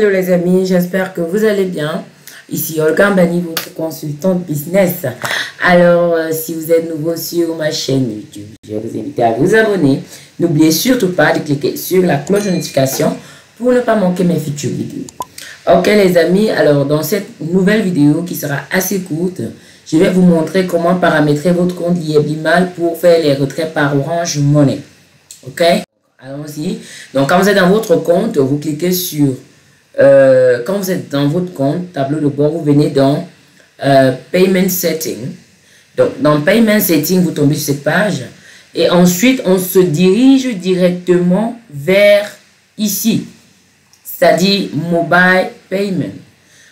Hello les amis, j'espère que vous allez bien. Ici Olga Mbani, votre consultante business. Alors, si vous êtes nouveau sur ma chaîne YouTube, je vous invite à vous abonner. N'oubliez surtout pas de cliquer sur la cloche de notification pour ne pas manquer mes futures vidéos. Ok les amis, alors dans cette nouvelle vidéo qui sera assez courte, je vais vous montrer comment paramétrer votre compte Liyeplimal pour faire les retraits par Orange Money. Ok, allons-y. Donc quand vous êtes dans votre compte, vous cliquez sur quand vous êtes dans votre compte, tableau de bord, vous venez dans Payment Setting. Donc, dans Payment Setting, vous tombez sur cette page. Et ensuite, on se dirige directement vers ici. C'est-à-dire Mobile Payment.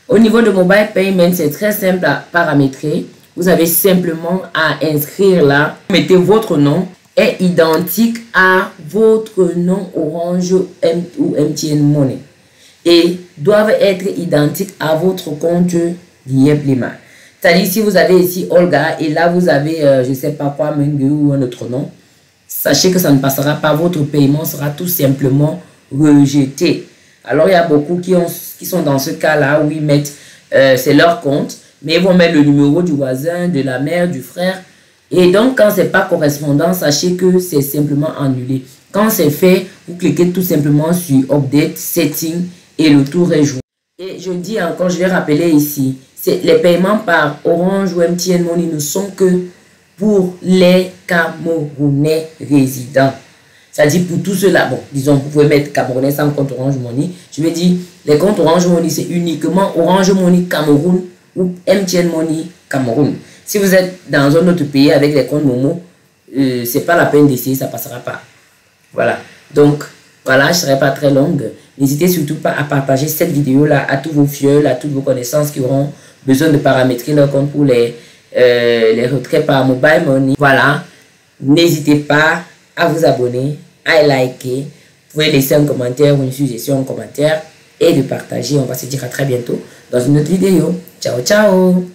Au niveau de Mobile Payment, c'est très simple à paramétrer. Vous avez simplement à inscrire là. Mettez votre nom. Est identique à votre nom Orange ou MTN Money. Et doivent être identiques à votre compte Liyeplimal. C'est-à-dire, si vous avez ici Olga et là vous avez, je ne sais pas quoi, Mengu ou un autre nom, sachez que ça ne passera pas, votre paiement sera tout simplement rejeté. Alors, il y a beaucoup qui sont dans ce cas-là où ils mettent, c'est leur compte, mais ils vont mettre le numéro du voisin, de la mère, du frère. Et donc, quand ce n'est pas correspondant, sachez que c'est simplement annulé. Quand c'est fait, vous cliquez tout simplement sur Update, Settings. Et le tour est joué. Et je dis encore, je vais rappeler ici, les paiements par Orange ou MTN Money ne sont que pour les Camerounais résidents. C'est-à-dire pour tout cela, bon, disons, vous pouvez mettre Camerounais sans compte Orange Money. Je me dis, les comptes Orange Money, c'est uniquement Orange Money Cameroun ou MTN Money Cameroun. Si vous êtes dans un autre pays avec les comptes Momo, c'est pas la peine d'essayer, ça passera pas. Voilà. Donc, voilà, je ne serai pas très longue. N'hésitez surtout pas à partager cette vidéo-là à tous vos fioles, à toutes vos connaissances qui auront besoin de paramétrer leur compte pour les retraits par Mobile Money. Voilà, n'hésitez pas à vous abonner, à liker. Vous pouvez laisser un commentaire ou une suggestion en commentaire et de partager. On va se dire à très bientôt dans une autre vidéo. Ciao, ciao!